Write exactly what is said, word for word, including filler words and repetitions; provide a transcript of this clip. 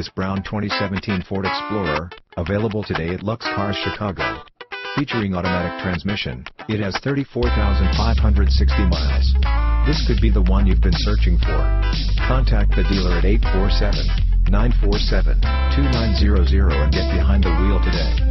this brown twenty seventeen Ford Explorer, available today at Lux Cars Chicago. Featuring automatic transmission, it has thirty-four thousand five hundred sixty miles. This could be the one you've been searching for. Contact the dealer at eight four seven, nine four seven, two nine zero zero and get behind the wheel today.